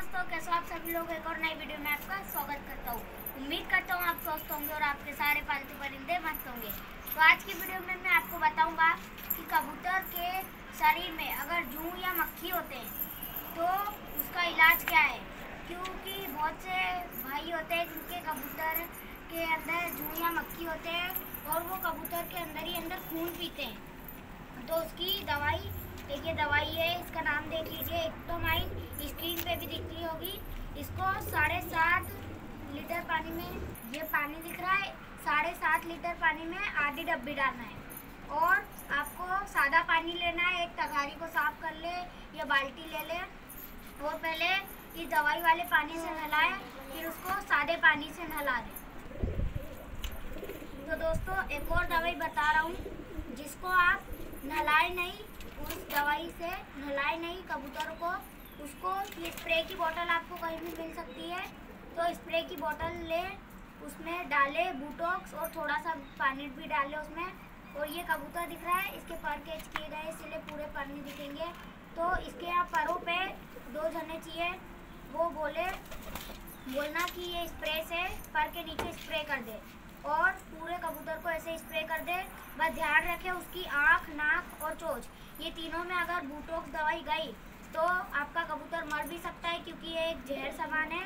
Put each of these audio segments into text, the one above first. दोस्तों, कैसे आप सभी लोग एक और नई वीडियो में आपका स्वागत करता हूँ। उम्मीद करता हूँ आप स्वस्थ होंगे और आपके सारे पालतू परिंदे मस्त होंगे। तो आज की वीडियो में मैं आपको बताऊंगा कि कबूतर के शरीर में अगर जूं या मक्खी होते हैं तो उसका इलाज क्या है, क्योंकि बहुत से भाई होते हैं जिनके कबूतर के अंदर जूं या मक्खी होते हैं और वो कबूतर के अंदर ही अंदर खून पीते हैं। तो उसकी दवाई, देखिए दवाई है, इसका नाम देख लीजिए एक्टोमाइन, स्क्रीन पे भी दिख रही होगी। इसको 7.5 लीटर पानी में, ये पानी दिख रहा है, 7.5 लीटर पानी में आधी डब्बी डालना है। और आपको सादा पानी लेना है, एक तगारी को साफ कर ले या बाल्टी ले ले और पहले इस दवाई वाले पानी से नहलाएं, फिर उसको सादे पानी से नहला दें। तो दोस्तों एक और दवाई बता रहा हूँ, जिसको आप नहलाए नहीं, उस दवाई से नहलाए नहीं कबूतर को, उसको ये स्प्रे की बोतल आपको कहीं भी मिल सकती है, तो स्प्रे की बोतल ले, उसमें डाले बोटॉक्स और थोड़ा सा पानी भी डाले उसमें। और ये कबूतर दिख रहा है, इसके पर कैच किए गए, इसलिए पूरे पर नहीं दिखेंगे। तो इसके यहाँ परों पे दो जने चाहिए, वो बोलना कि ये स्प्रे से पर के नीचे स्प्रे कर दे और पूरे कबूतर को ऐसे स्प्रे कर दे। बस ध्यान रखें उसकी आँख, नाक और चोंच, ये तीनों में अगर बोटॉक्स दवाई गई तो आपका कबूतर मर भी सकता है, क्योंकि ये एक जहर सामान है।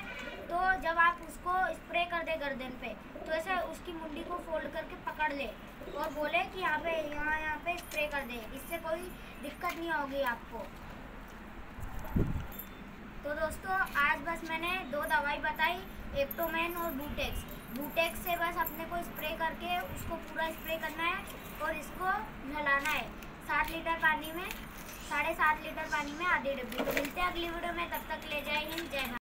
तो जब आप उसको स्प्रे कर दे गर्दन पे, तो ऐसे उसकी मुंडी को फोल्ड करके पकड़ ले और बोले कि यहाँ पे स्प्रे कर दे, इससे कोई दिक्कत नहीं होगी आपको। तो दोस्तों आज बस मैंने दो दवाई बताई, एक्टोमेन और बोटॉक्स। बोटॉक्स से बस अपने को स्प्रे करके उसको पूरा स्प्रे करना है और इसको नहलाना है 7 लीटर पानी में, 7.5 लीटर पानी में आधी डब्बी। तो मिलते हैं अगली वीडियो में, तब तक ले जाए।